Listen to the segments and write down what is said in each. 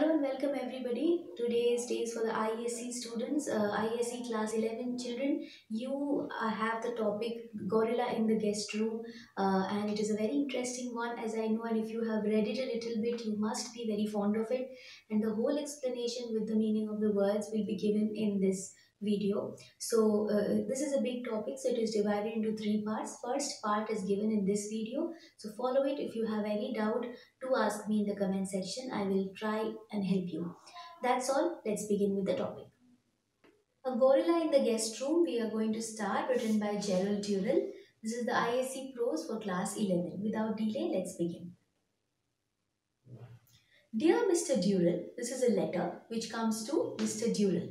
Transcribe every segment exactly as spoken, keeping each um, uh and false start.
Hello and welcome everybody. Today is days for the I S C students, uh, I S C class eleven children. You uh, have the topic Gorilla in the Guest Room uh, and it is a very interesting one as I know, and if you have read it a little bit you must be very fond of it, and the whole explanation with the meaning of the words will be given in this video. So uh, this is a big topic, so it is divided into three parts. First part is given in this video, so follow it. If you have any doubt, do ask me in the comment section. I will try and help you. That's all. Let's begin with the topic. A Gorilla in the Guest Room. We are going to start, written by Gerald Durrell. This is the I S C prose for class eleven. Without delay, let's begin. Dear Mister Durrell, this is a letter which comes to Mister Durrell.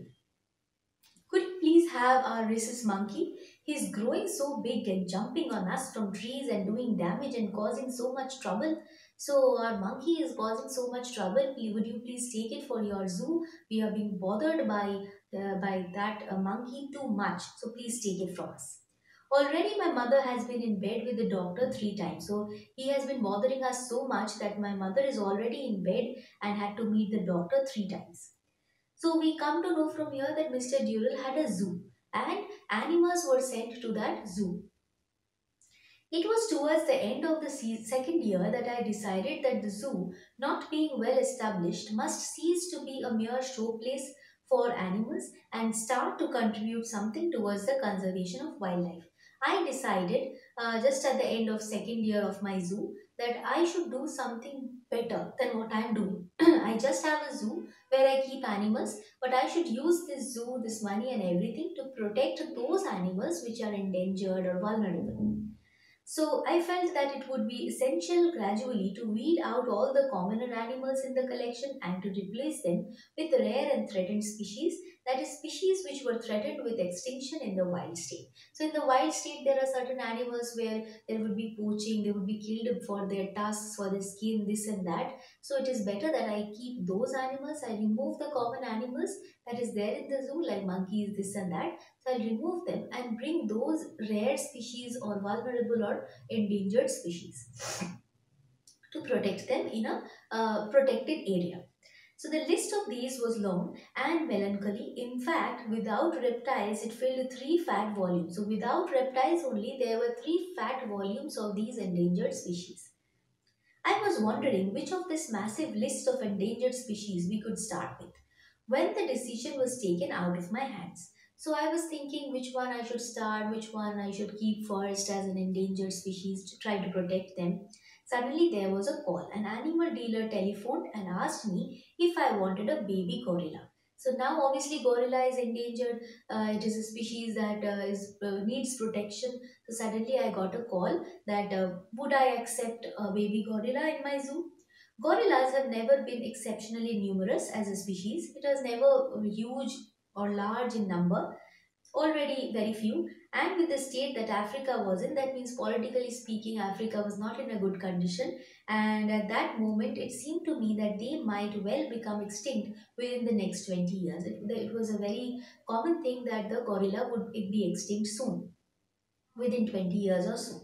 Could you please have our rhesus monkey? He is growing so big and jumping on us from trees and doing damage and causing so much trouble. So our monkey is causing so much trouble. Would you please take it for your zoo? We are being bothered by, uh, by that uh, monkey too much. So please take it from us. Already my mother has been in bed with the doctor three times. So he has been bothering us so much that my mother is already in bed and had to meet the doctor three times. So we come to know from here that Mister Durrell had a zoo and animals were sent to that zoo. It was towards the end of the second year that I decided that the zoo, not being well established, must cease to be a mere showplace for animals and start to contribute something towards the conservation of wildlife. I decided uh, just at the end of second year of my zoo that I should do something better than what I am doing. I just have a zoo where I keep animals, but I should use this zoo, this money and everything to protect those animals which are endangered or vulnerable. So I felt that it would be essential gradually to weed out all the commoner animals in the collection and to replace them with rare and threatened species, that is species which were threatened with extinction in the wild state. So in the wild state there are certain animals where there would be poaching, they would be killed for their tusks, for their skin, this and that. So it is better that I keep those animals, I remove the common animals that is there in the zoo like monkeys, this and that. So I'll remove them and bring those rare species or vulnerable or endangered species to protect them in a uh, protected area. So the list of these was long and melancholy. In fact, without reptiles, it filled three fat volumes. So without reptiles only, there were three fat volumes of these endangered species. I was wondering which of this massive list of endangered species we could start with, when the decision was taken out of my hands. So I was thinking which one I should start, which one I should keep first as an endangered species to try to protect them. Suddenly there was a call. An animal dealer telephoned and asked me if I wanted a baby gorilla. So now obviously gorilla is endangered. Uh, it is a species that uh, is, uh, needs protection. So suddenly I got a call that uh, would I accept a baby gorilla in my zoo? Gorillas have never been exceptionally numerous as a species. It has never huge or large in number. Already very few, and with the state that Africa was in, that means politically speaking Africa was not in a good condition, and at that moment it seemed to me that they might well become extinct within the next twenty years. It, it was a very common thing that the gorilla would be extinct soon, within twenty years or so.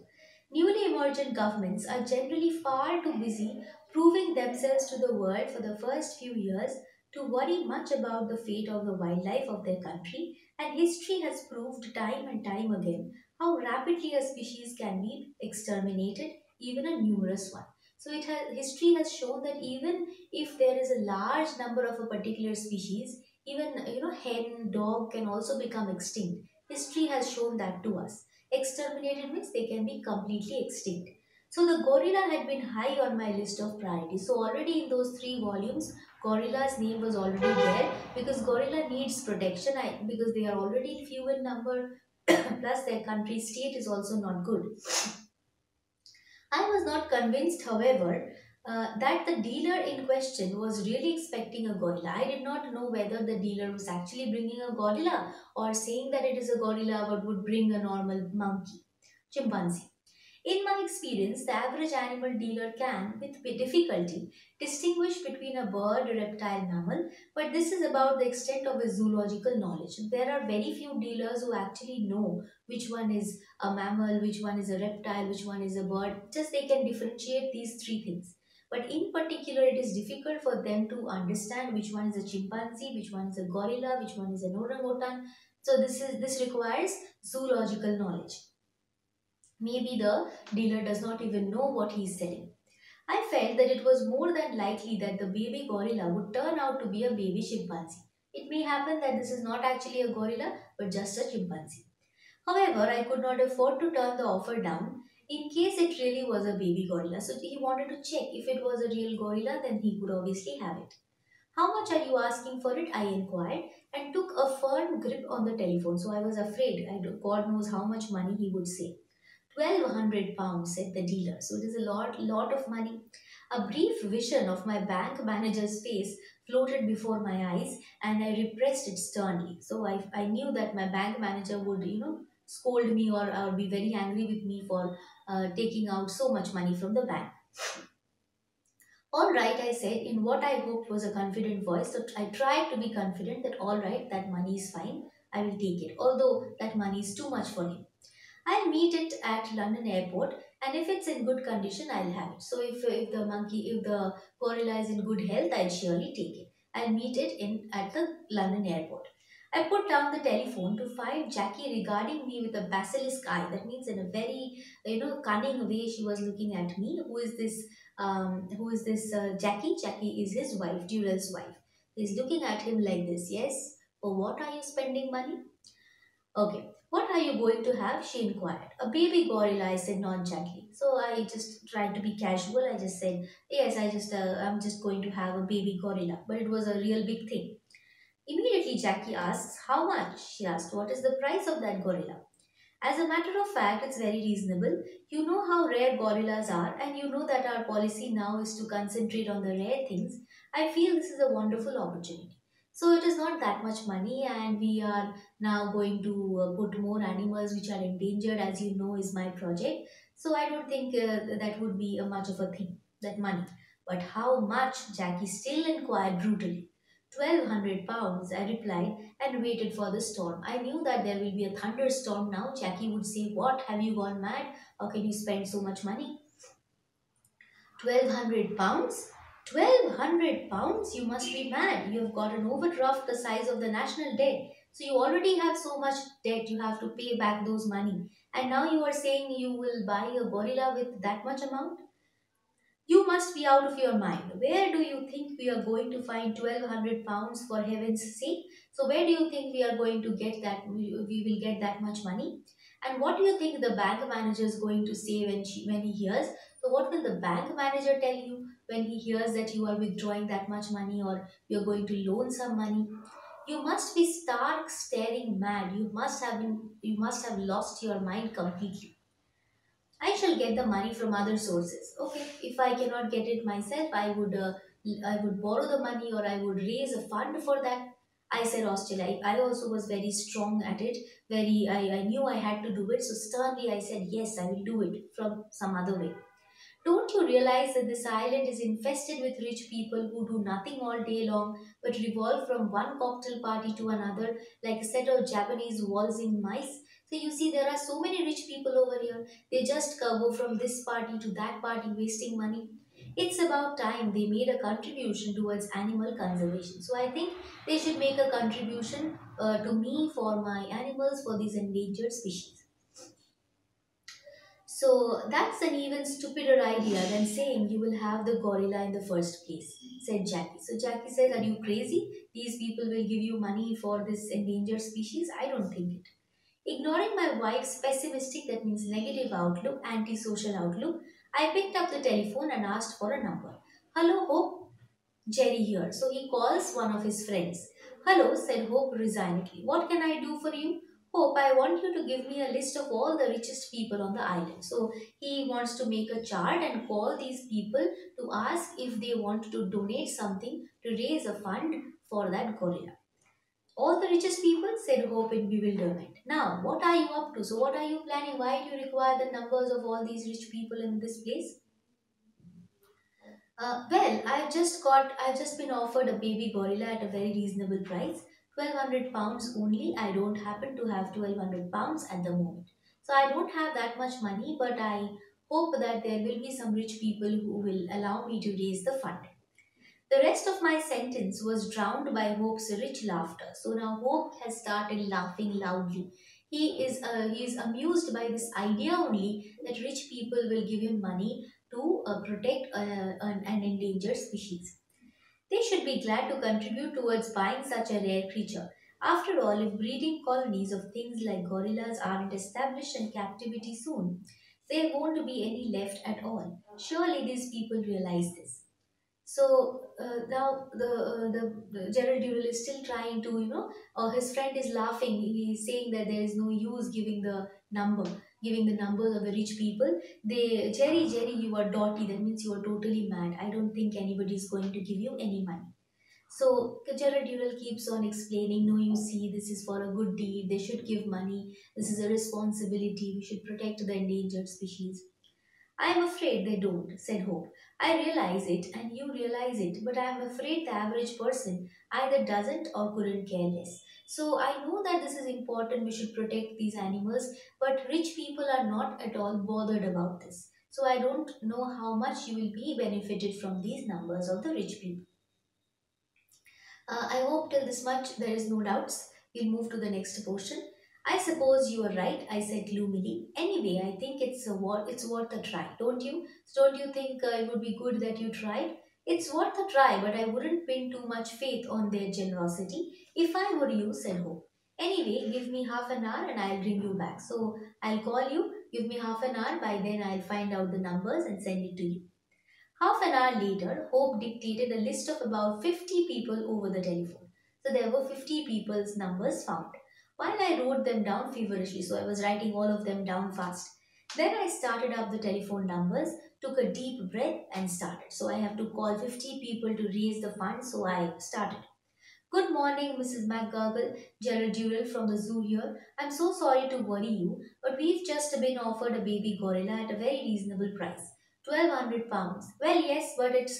Newly emergent governments are generally far too busy proving themselves to the world for the first few years to worry much about the fate of the wildlife of their country, and history has proved time and time again how rapidly a species can be exterminated, even a numerous one. So it has, history has shown that even if there is a large number of a particular species, even you know hen, dog can also become extinct. History has shown that to us. Exterminated means they can be completely extinct. So the gorilla had been high on my list of priorities. So already in those three volumes, gorilla's name was already there, because gorilla needs protection because they are already few in number, plus their country state is also not good. I was not convinced, however, uh, that the dealer in question was really expecting a gorilla. I did not know whether the dealer was actually bringing a gorilla or saying that it is a gorilla but would bring a normal monkey, chimpanzee. In my experience, the average animal dealer can, with difficulty, distinguish between a bird, a reptile, mammal, but this is about the extent of his zoological knowledge. There are very few dealers who actually know which one is a mammal, which one is a reptile, which one is a bird. Just they can differentiate these three things. But in particular, it is difficult for them to understand which one is a chimpanzee, which one is a gorilla, which one is an orangutan. So this is this requires zoological knowledge. Maybe the dealer does not even know what he is selling. I felt that it was more than likely that the baby gorilla would turn out to be a baby chimpanzee. It may happen that this is not actually a gorilla, but just a chimpanzee. However, I could not afford to turn the offer down in case it really was a baby gorilla. So he wanted to check if it was a real gorilla, then he could obviously have it. How much are you asking for it? I inquired and took a firm grip on the telephone. So I was afraid, I do, God knows how much money he would say. twelve hundred pounds, said the dealer. So it is a lot, lot of money. A brief vision of my bank manager's face floated before my eyes and I repressed it sternly. So I, I knew that my bank manager would, you know, scold me or, or be very angry with me for uh, taking out so much money from the bank. All right, I said in what I hoped was a confident voice. So I tried to be confident that all right, that money is fine. I will take it, although that money is too much for him. I'll meet it at London airport, and if it's in good condition, I'll have it. So if, if the monkey, if the gorilla is in good health, I'll surely take it. I'll meet it in at the London airport. I put down the telephone to find Jackie regarding me with a basilisk eye. That means in a very, you know, cunning way she was looking at me. Who is this? Um, who is this uh, Jackie? Jackie is his wife, Durrell's wife. He's looking at him like this. Yes. For what are you spending money? Okay. What are you going to have? She inquired. A baby gorilla, I said nonchalantly. So I just tried to be casual. I just said, yes, I just, uh, I'm just going to have a baby gorilla. But it was a real big thing. Immediately, Jackie asks, how much? She asked, what is the price of that gorilla? As a matter of fact, it's very reasonable. You know how rare gorillas are, and you know that our policy now is to concentrate on the rare things. I feel this is a wonderful opportunity. So it is not that much money, and we are now going to put more animals which are endangered, as you know, is my project. So I don't think uh, that would be a much of a thing, that money. But how much? Jackie still inquired brutally. twelve hundred pounds, I replied and waited for the storm. I knew that there will be a thunderstorm now. Jackie would say, what, have you gone mad? How can you spend so much money? twelve hundred pounds? twelve hundred pounds? You must be mad. You have got an overdraft the size of the national debt. So you already have so much debt, you have to pay back those money. And now you are saying you will buy a gorilla with that much amount? You must be out of your mind. Where do you think we are going to find twelve hundred pounds, for heaven's sake? So where do you think we are going to get that, we will get that much money? And what do you think the bank manager is going to say when she, when he hears? So what will the bank manager tell you when he hears that you are withdrawing that much money or you are going to loan some money? You must be stark staring mad. You must have been, you must have lost your mind completely. I shall get the money from other sources. Okay, if I cannot get it myself, I would uh, I would borrow the money or I would raise a fund for that. I said hostile. I, I also was very strong at it. Very, I, I knew I had to do it. So sternly I said, yes, I will do it from some other way. Don't you realize that this island is infested with rich people who do nothing all day long but revolve from one cocktail party to another like a set of Japanese waltzing mice? So you see, there are so many rich people over here. They just go from this party to that party, wasting money. It's about time they made a contribution towards animal conservation. So I think they should make a contribution uh, to me, for my animals, for these endangered species. So that's an even stupider idea than saying you will have the gorilla in the first place, said Jackie. So Jackie said, are you crazy? These people will give you money for this endangered species? I don't think it. Ignoring my wife's pessimistic, that means negative outlook, antisocial outlook, I picked up the telephone and asked for a number. Hello, Hope? Jerry here. So he calls one of his friends. Hello, said Hope resignedly. What can I do for you? Hope, I want you to give me a list of all the richest people on the island. So he wants to make a chart and call these people to ask if they want to donate something to raise a fund for that gorilla. All the richest people, said Hope in bewilderment. Now, what are you up to? So what are you planning? Why do you require the numbers of all these rich people in this place? Uh, well, I've just got, I've just been offered a baby gorilla at a very reasonable price. twelve hundred pounds only. I don't happen to have twelve hundred pounds at the moment. So I don't have that much money, but I Hope that there will be some rich people who will allow me to raise the fund. The rest of my sentence was drowned by Hope's rich laughter. So now Hope has started laughing loudly. He is uh, he is amused by this idea only that rich people will give him money to uh, protect uh, an, an endangered species. They should be glad to contribute towards buying such a rare creature. After all, if breeding colonies of things like gorillas aren't established in captivity soon, there won't be any left at all. Surely these people realize this. So uh, now the, uh, the the Gerald Durrell is still trying to, you know, uh, his friend is laughing. He is saying that there is no use giving the number, giving the numbers of the rich people. They, Jerry, Jerry, you are dotty. That means you are totally mad. I don't think anybody is going to give you any money. So Gerald Durrell keeps on explaining, no, you see, this is for a good deed. They should give money. This is a responsibility. We should protect the endangered species. I am afraid they don't, said Hope. I realize it and you realize it, but I am afraid the average person either doesn't or couldn't care less. So I know that this is important, we should protect these animals, but rich people are not at all bothered about this. So I don't know how much you will be benefited from these numbers of the rich people. Uh, I hope till this much there is no doubts. We'll move to the next portion. I suppose you are right, I said gloomily. Anyway, I think it's a wor it's worth a try, don't you? Don't you think uh, it would be good that you tried? It's worth a try, but I wouldn't pin too much faith on their generosity. If I were you, said Hope. Anyway, give me half an hour and I'll bring you back. So I'll call you, give me half an hour, by then I'll find out the numbers and send it to you. Half an hour later, Hope dictated a list of about fifty people over the telephone. So there were fifty people's numbers found. While I wrote them down feverishly, so I was writing all of them down fast. Then I started up the telephone numbers, took a deep breath and started. So I have to call fifty people to raise the fund, so I started. Good morning, Missus McGurgle, Gerald Durrell from the zoo here. I'm so sorry to worry you, but we've just been offered a baby gorilla at a very reasonable price, twelve hundred pounds. Well, yes, but it's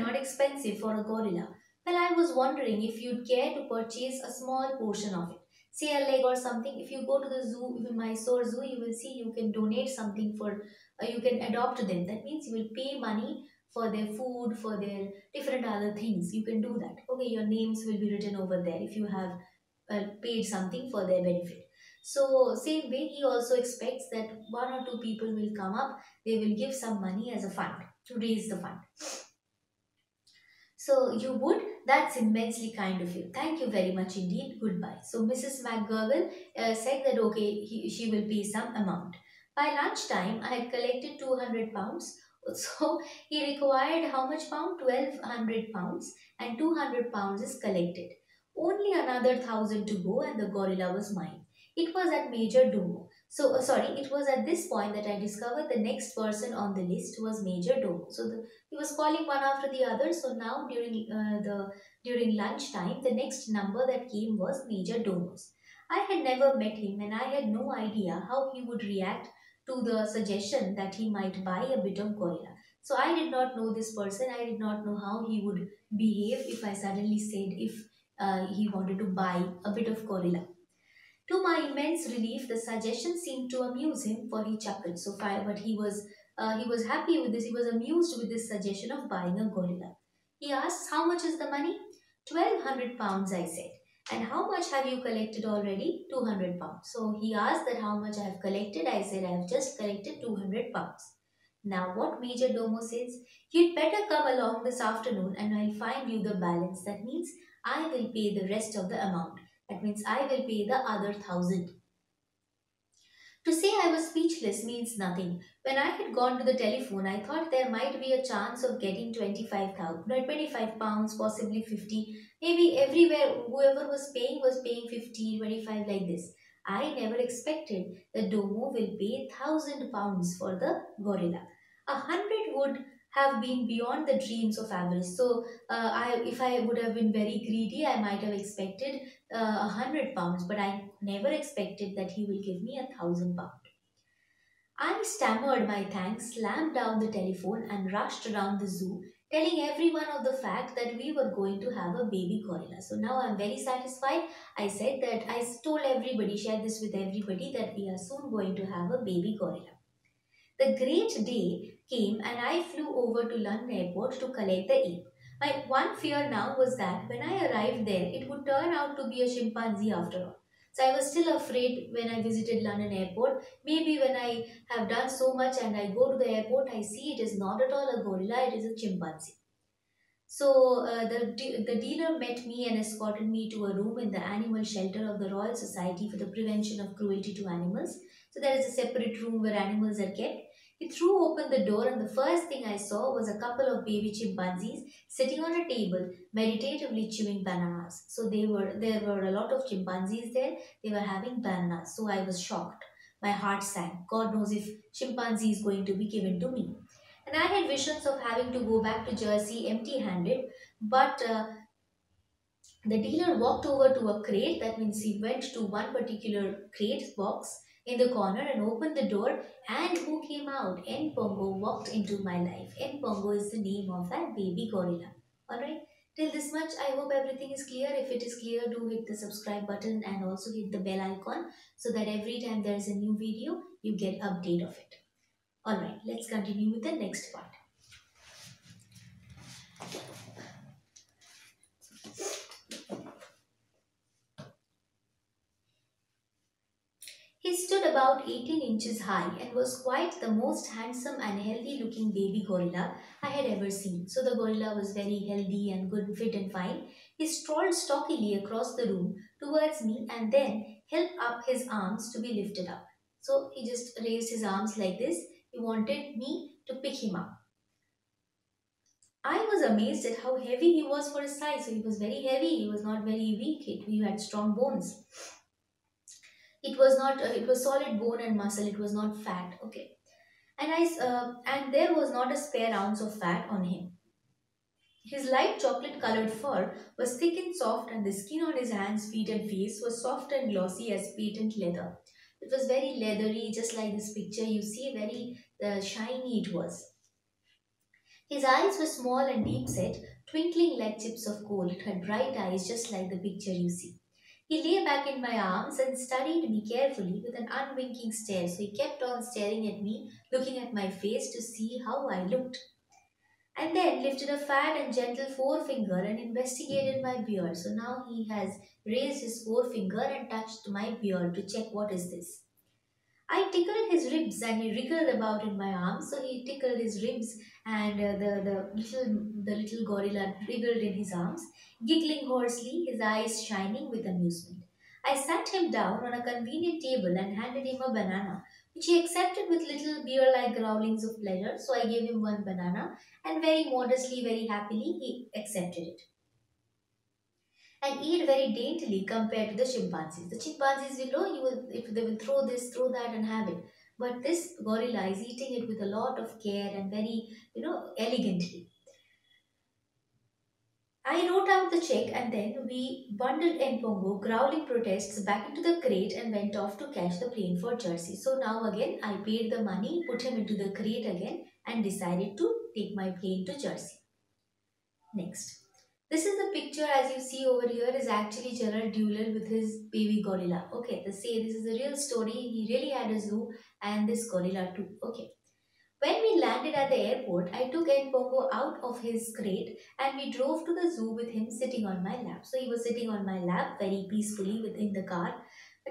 not expensive for a gorilla. Well, I was wondering if you'd care to purchase a small portion of it. Say a leg or something. If you go to the zoo, if in Mysore zoo, you will see you can donate something for, uh, you can adopt them. That means you will pay money for their food, for their different other things. You can do that. Okay, your names will be written over there if you have uh, paid something for their benefit. So same way, he also expects that one or two people will come up. They will give some money as a fund, to raise the fund. So you would? That's immensely kind of you. Thank you very much indeed. Goodbye. So Missus McGurgle uh, said that okay, he, she will pay some amount. By lunchtime, I had collected two hundred pounds. So he required how much pound? twelve hundred pounds, and two hundred pounds is collected. Only another thousand to go and the gorilla was mine. It was at Major Domo. So uh, sorry, it was at this point that I discovered the next person on the list was Major Domo. So the, he was calling one after the other. So now during uh, the during lunchtime, the next number that came was Major Domo's. I had never met him, and I had no idea how he would react to the suggestion that he might buy a bit of gorilla. So I did not know this person. I did not know how he would behave if I suddenly said if uh, he wanted to buy a bit of gorilla. To my immense relief, the suggestion seemed to amuse him, for he chuckled. So far, but he was uh, he was happy with this. He was amused with this suggestion of buying a gorilla. He asked, "How much is the money?" Twelve hundred pounds, I said. And how much have you collected already? Two hundred pounds. So he asked that how much I have collected. I said I have just collected two hundred pounds. Now what Major Domo says, you'd better come along this afternoon, and I'll find you the balance. That means I will pay the rest of the amount. That means I will pay the other thousand. To say I was speechless means nothing. When I had gone to the telephone, I thought there might be a chance of getting twenty-five pounds, possibly fifty. Maybe everywhere, whoever was paying was paying fifty, twenty-five, like this. I never expected that Domo will pay one thousand pounds for the gorilla. A hundred would have been beyond the dreams of average. So uh, I, if I would have been very greedy, I might have expected a uh, hundred pounds, but I never expected that he will give me a thousand pounds. I stammered my thanks, slammed down the telephone and rushed around the zoo, telling everyone of the fact that we were going to have a baby gorilla. So now I'm very satisfied. I said that I told everybody, shared this with everybody, that we are soon going to have a baby gorilla. The great day came and I flew over to London airport to collect the ape. My one fear now was that when I arrived there, it would turn out to be a chimpanzee after all. So I was still afraid when I visited London airport. Maybe when I have done so much and I go to the airport, I see it is not at all a gorilla, it is a chimpanzee. So uh, the, de the dealer met me and escorted me to a room in the animal shelter of the Royal Society for the Prevention of Cruelty to Animals. So there is a separate room where animals are kept. He threw open the door and the first thing I saw was a couple of baby chimpanzees sitting on a table, meditatively chewing bananas. So they were, there were a lot of chimpanzees there. They were having bananas. So I was shocked. My heart sank. God knows if chimpanzee is going to be given to me. And I had visions of having to go back to Jersey empty-handed, but uh, the dealer walked over to a crate, that means he went to one particular crate box in the corner and opened the door, and who came out? N'Pongo walked into my life. N'Pongo is the name of that baby gorilla. Alright, till this much I hope everything is clear. If it is clear, do hit the subscribe button and also hit the bell icon so that every time there is a new video, you get update of it. Alright, let's continue with the next part. He stood about eighteen inches high and was quite the most handsome and healthy looking baby gorilla I had ever seen. So the gorilla was very healthy and good, fit and fine. He strolled stockily across the room towards me and then held up his arms to be lifted up. So he just raised his arms like this. He wanted me to pick him up. I was amazed at how heavy he was for his size. So he was very heavy. He was not very weak. He had strong bones. It was not. Uh, it was solid bone and muscle. It was not fat. Okay. And I uh, and there was not a spare ounce of fat on him. His light chocolate-colored fur was thick and soft, and the skin on his hands, feet, and face was soft and glossy as patent leather. It was very leathery, just like this picture. You see, very uh, shiny it was. His eyes were small and deep-set, twinkling like chips of coal. It had bright eyes, just like the picture you see. He lay back in my arms and studied me carefully with an unwinking stare. So he kept on staring at me, looking at my face to see how I looked. And then lifted a fat and gentle forefinger and investigated my beard. So now he has raised his forefinger and touched my beard to check what is this. I tickled his ribs and he wriggled about in my arms. So he tickled his ribs and uh, the, the, little, the little gorilla wriggled in his arms, giggling hoarsely, his eyes shining with amusement. I sat him down on a convenient table and handed him a banana, which he accepted with little bear-like growlings of pleasure. So I gave him one banana and very modestly, very happily, he accepted it. And eat very daintily compared to the chimpanzees. The chimpanzees will know, you will, if they will throw this, throw that and have it. But this gorilla is eating it with a lot of care and very, you know, elegantly. I wrote out the check and then we bundled N'Pongo, growling protests, back into the crate and went off to catch the plane for Jersey. So now again, I paid the money, put him into the crate again and decided to take my plane to Jersey. Next. This is the picture as you see over here is actually Gerald Durrell with his baby gorilla. Okay, the say this is a real story. He really had a zoo and this gorilla too. Okay. When we landed at the airport, I took N'Pongo out of his crate and we drove to the zoo with him sitting on my lap. So he was sitting on my lap very peacefully within the car.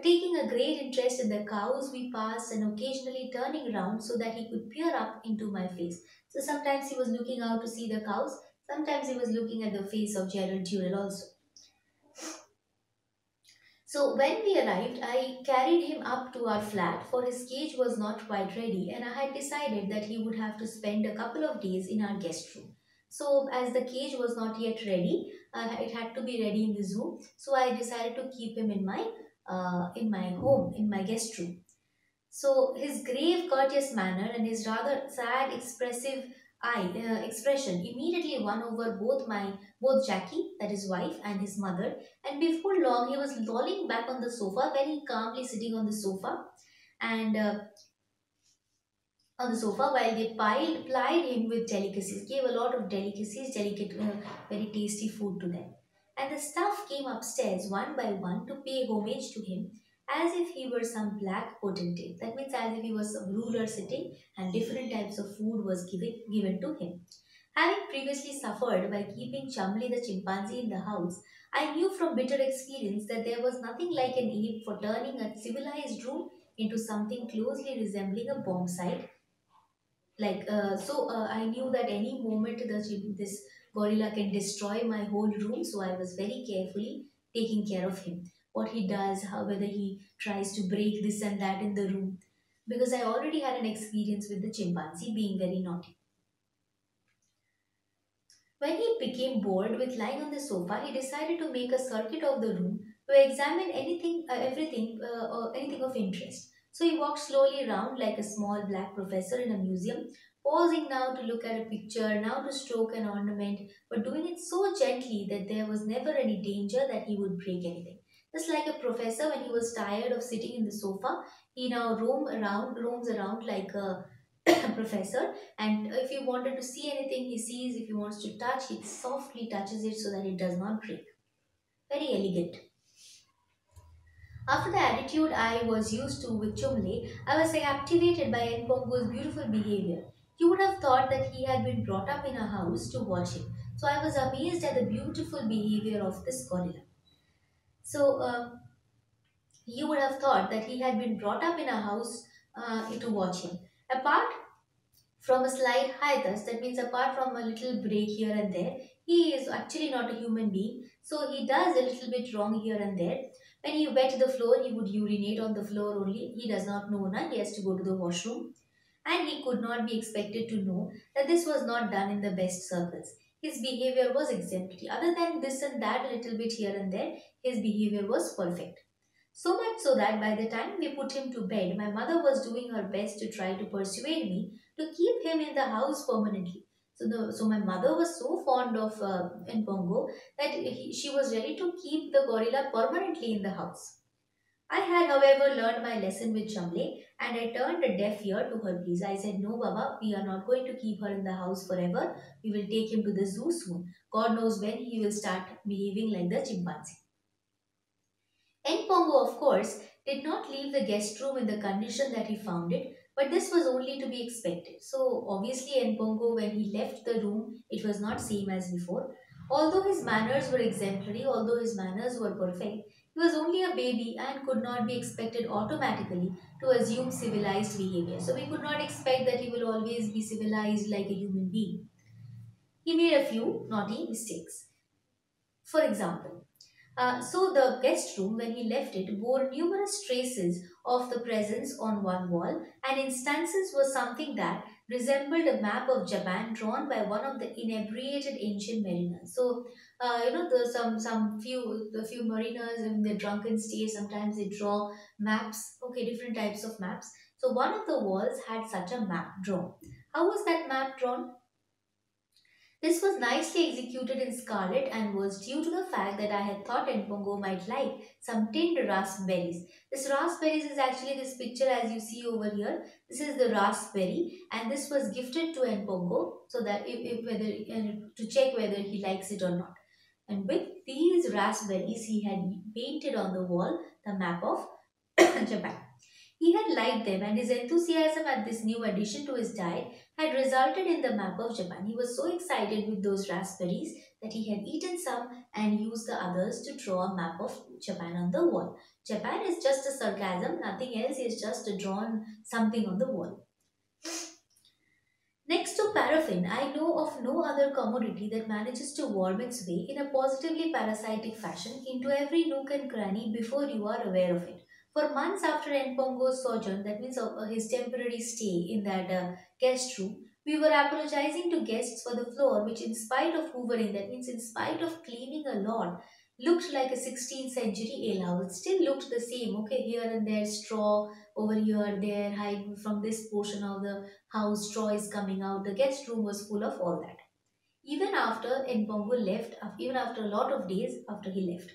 Taking a great interest in the cows we passed and occasionally turning round so that he could peer up into my face. So sometimes he was looking out to see the cows. Sometimes he was looking at the face of Gerald Durrell also. So when we arrived, I carried him up to our flat for his cage was not quite ready and I had decided that he would have to spend a couple of days in our guest room. So as the cage was not yet ready, uh, it had to be ready in the zoo. So I decided to keep him in my, uh, in my home, in my guest room. So his grave, courteous manner and his rather sad, expressive I, uh, expression immediately won over both my both Jackie, that is wife, and his mother, and before long he was lolling back on the sofa, very calmly sitting on the sofa and uh, on the sofa while they piled, plied him with delicacies, gave a lot of delicacies, delicate, uh, very tasty food to them. And the staff came upstairs one by one to pay homage to him as if he were some black potentate. That means as if he was some ruler sitting and different types of food was given, given to him. Having previously suffered by keeping Chumley the chimpanzee in the house, I knew from bitter experience that there was nothing like an ape for turning a civilized room into something closely resembling a bomb site. Like uh, so, uh, I knew that any moment the, this gorilla can destroy my whole room. So I was very carefully taking care of him. What he does, how whether he tries to break this and that in the room, because I already had an experience with the chimpanzee being very naughty. When he became bored with lying on the sofa, he decided to make a circuit of the room to examine anything, uh, everything, uh, or anything of interest. So he walked slowly round like a small black professor in a museum, pausing now to look at a picture, now to stroke an ornament, but doing it so gently that there was never any danger that he would break anything. Just like a professor, when he was tired of sitting in the sofa, he now roam around, roams around like a professor, and if he wanted to see anything, he sees. If he wants to touch, he softly touches it so that it does not break. Very elegant. After the attitude I was used to with Chumley, I was captivated by N'Pongo's beautiful behavior. You would have thought that he had been brought up in a house to watch him. So I was amazed at the beautiful behavior of this gorilla. So uh, you would have thought that he had been brought up in a house uh, to watch him. Apart from a slight hiatus, that means apart from a little break here and there, he is actually not a human being. So he does a little bit wrong here and there. When he wet the floor, he would urinate on the floor only. He does not know, na, he has to go to the washroom. And he could not be expected to know that this was not done in the best circles. His behavior was exemplary. Other than this and that, a little bit here and there, his behavior was perfect. So much so that by the time we put him to bed, my mother was doing her best to try to persuade me to keep him in the house permanently. So, the, so my mother was so fond of uh, N'Pongo that he, she was ready to keep the gorilla permanently in the house. I had, however, learned my lesson with Chumley, and I turned a deaf ear to her pleas. I said, "No, Baba, we are not going to keep her in the house forever. We will take him to the zoo soon. God knows when he will start behaving like the chimpanzee." N'Pongo, of course, did not leave the guest room in the condition that he found it, but this was only to be expected. So obviously N'Pongo, when he left the room, it was not same as before. Although his manners were exemplary, although his manners were perfect, he was only a baby and could not be expected automatically to assume civilized behavior. So we could not expect that he will always be civilized like a human being. He made a few naughty mistakes. For example, Uh, so the guest room, when he left it, bore numerous traces of the presence on one wall, and instances were something that resembled a map of Japan drawn by one of the inebriated ancient mariners. So, uh, you know, the, some some few the few mariners in their drunken state, sometimes they draw maps. Okay, different types of maps. So one of the walls had such a map drawn. How was that map drawn? This was nicely executed in scarlet and was due to the fact that I had thought N'Pongo might like some tinned raspberries. This raspberries is actually this picture as you see over here. This is the raspberry, and this was gifted to N'Pongo so that if, if whether uh, to check whether he likes it or not. And with these raspberries, he had painted on the wall the map of Japan. He had liked them, and his enthusiasm at this new addition to his diet had resulted in the map of Japan. He was so excited with those raspberries that he had eaten some and used the others to draw a map of Japan on the wall. Japan is just a sarcasm, nothing else. He has just drawn something on the wall. Next to paraffin, I know of no other commodity that manages to worm its way in a positively parasitic fashion into every nook and cranny before you are aware of it. For months after N'Pongo's sojourn, that means his temporary stay in that uh, guest room, we were apologizing to guests for the floor, which in spite of hoovering, that means in spite of cleaning a lot, looked like a sixteenth century alehouse. It still looked the same, okay, here and there, straw over here, there, hiding from this portion of the house, straw is coming out. The guest room was full of all that. Even after N'Pongo left, even after a lot of days after he left.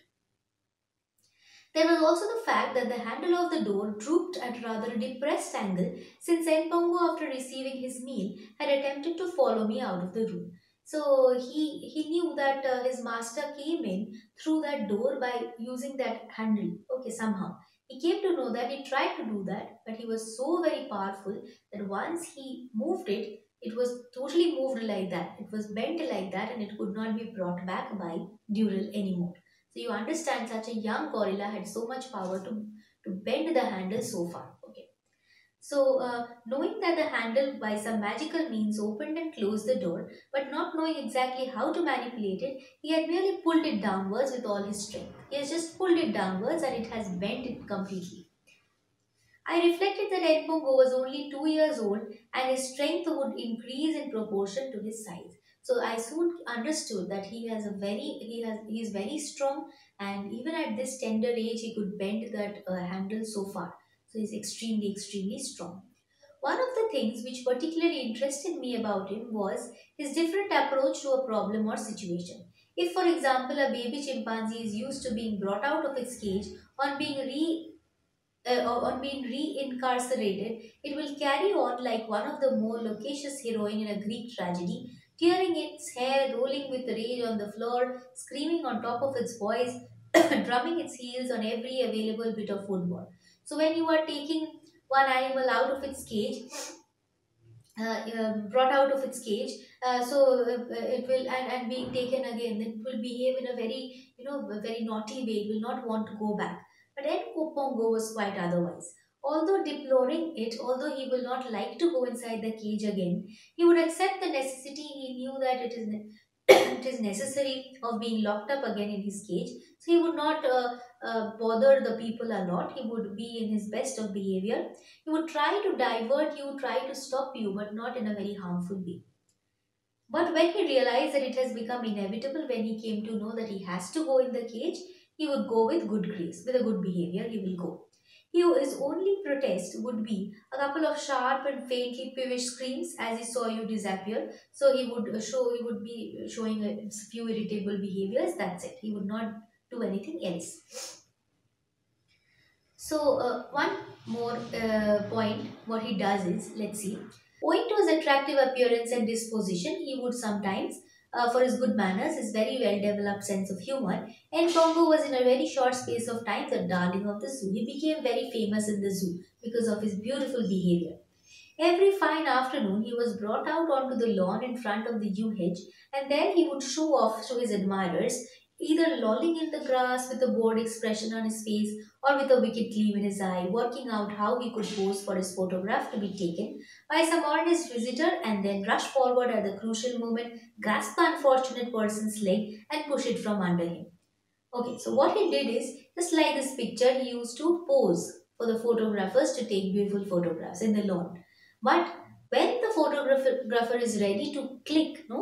There was also the fact that the handle of the door drooped at rather a depressed angle, since N'Pongo, after receiving his meal, had attempted to follow me out of the room. So he, he knew that uh, his master came in through that door by using that handle, okay, somehow. He came to know that he tried to do that, but he was so very powerful that once he moved it, it was totally moved like that. It was bent like that and it could not be brought back by Durrell anymore. So you understand such a young gorilla had so much power to, to bend the handle so far. Okay. So uh, knowing that the handle by some magical means opened and closed the door, but not knowing exactly how to manipulate it, he had merely pulled it downwards with all his strength. He has just pulled it downwards and it has bent it completely. I reflected that N'Pongo was only two years old and his strength would increase in proportion to his size. So I soon understood that he has a very he has he is very strong, and even at this tender age he could bend that uh, handle so far. So he is extremely extremely strong. One of the things which particularly interested me about him was his different approach to a problem or situation. If, for example, a baby chimpanzee is used to being brought out of its cage on being re Uh, on being reincarcerated, it will carry on like one of the more loquacious heroine in a Greek tragedy, tearing its hair, rolling with rage on the floor, screaming on top of its voice, drumming its heels on every available bit of woodwork. So when you are taking one animal out of its cage, uh, uh, brought out of its cage, uh, so uh, it will and, and being taken again, it will behave in a very, you know, very naughty way. It will not want to go back. But N'Pongo was quite otherwise. Although deploring it, although he will not like to go inside the cage again, he would accept the necessity. He knew that it is it is necessary of being locked up again in his cage. So he would not uh, uh, bother the people a lot. He would be in his best of behavior. He would try to divert you, try to stop you, but not in a very harmful way. But when he realized that it has become inevitable, when he came to know that he has to go in the cage, he would go with good grace, with a good behavior, he will go. He, his only protest would be a couple of sharp and faintly peevish screams as he saw you disappear. So he would show, he would be showing a few irritable behaviors, that's it. He would not do anything else. So uh, one more uh, point, what he does is, let's see. Owing to his attractive appearance and disposition, he would sometimes Uh, for his good manners, his very well-developed sense of humor, N'Pongo was in a very short space of time the darling of the zoo. He became very famous in the zoo because of his beautiful behavior. Every fine afternoon, he was brought out onto the lawn in front of the yew hedge, and there he would show off to his admirers, either lolling in the grass with a bored expression on his face or with a wicked gleam in his eye, working out how he could pose for his photograph to be taken by some honest visitor and then rush forward at the crucial moment, grasp the unfortunate person's leg and push it from under him. Okay, so what he did is, just like this picture, he used to pose for the photographers to take beautiful photographs in the lawn. But when the photographer is ready to click, no,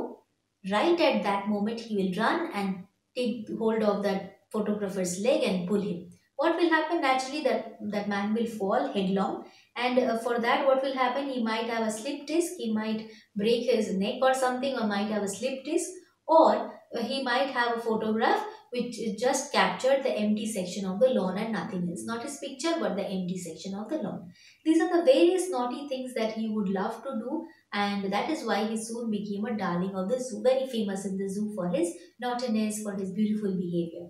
right at that moment he will run and take hold of that photographer's leg and pull him. What will happen naturally, that that man will fall headlong, and uh, for that what will happen, he might have a slip disc, he might break his neck or something, or might have a slip disc, or uh, he might have a photograph which just captured the empty section of the lawn and nothing else. Not his picture, but the empty section of the lawn. These are the various naughty things that he would love to do, and that is why he soon became a darling of the zoo, very famous in the zoo for his naughtiness, for his beautiful behavior.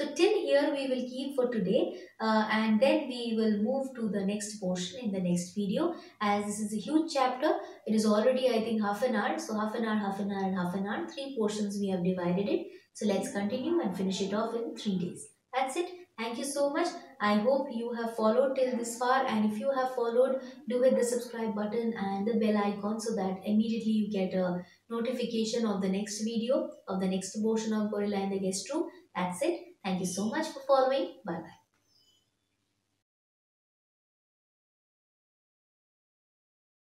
So till here we will keep for today, uh, and then we will move to the next portion in the next video, as this is a huge chapter. It is already, I think, half an hour. So half an hour, half an hour and half an hour. Three portions we have divided it. So let's continue and finish it off in three days. That's it. Thank you so much. I hope you have followed till this far, and if you have followed, do hit the subscribe button and the bell icon so that immediately you get a notification of the next video, of the next portion of Gorilla in the Guest Room. That's it. Thank you so much for following. Bye-bye.